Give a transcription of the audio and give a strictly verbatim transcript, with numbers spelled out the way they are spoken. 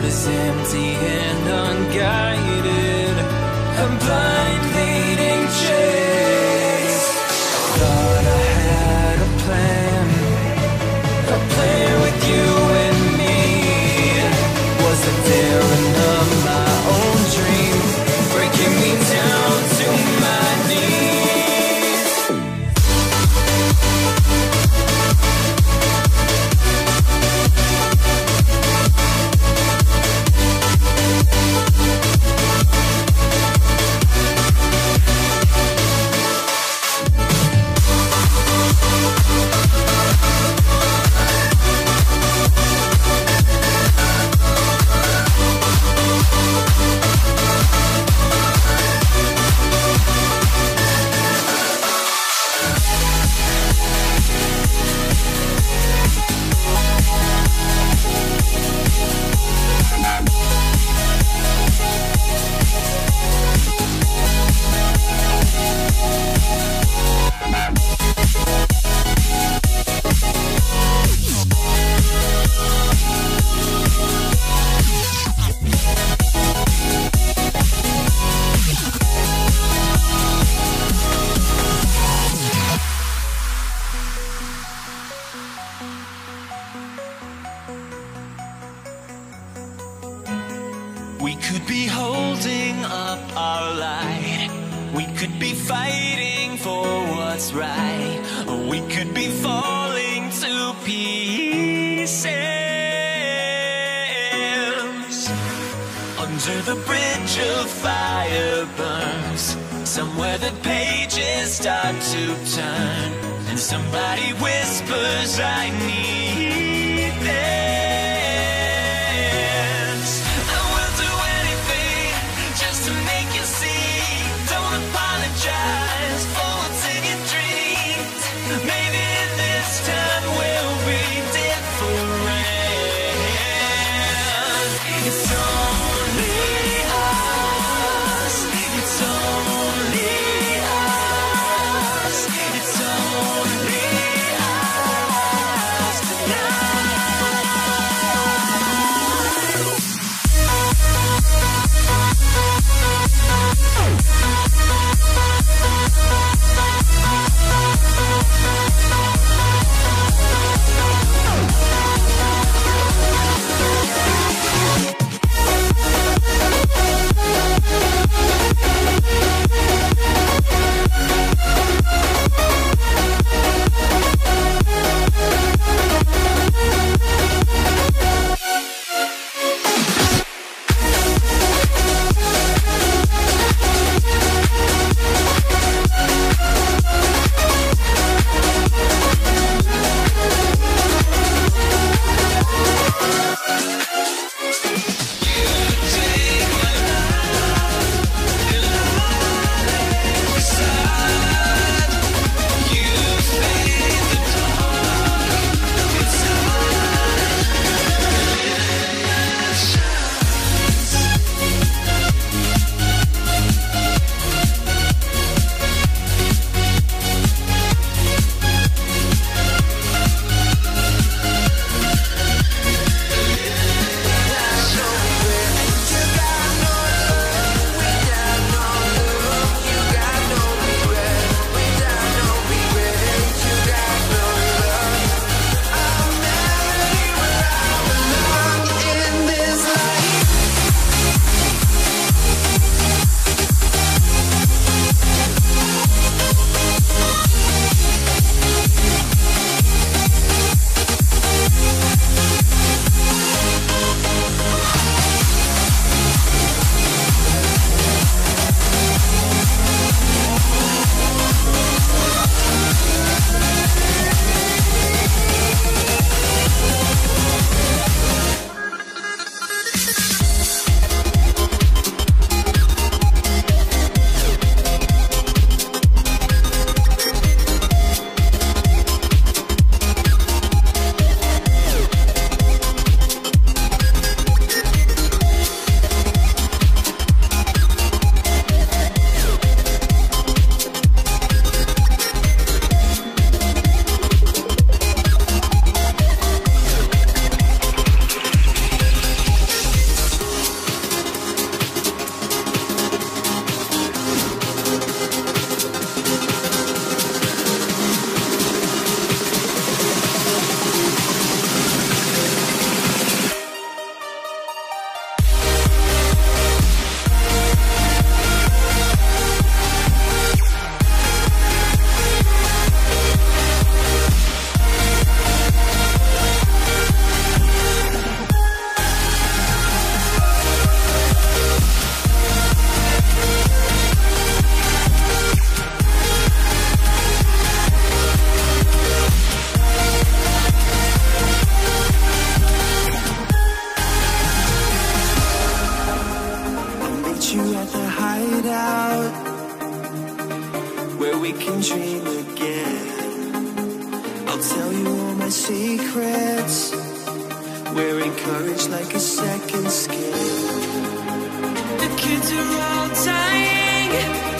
heart is empty and unguided, a blind leading chase. Thought I had a plan, a plan with you and me. Was it daring of my own dream, breaking me down to my yeah. meet you at the hideout, where we can dream again. I'll tell you all my secrets, we're encouraged like a second skin. The kids are all dying.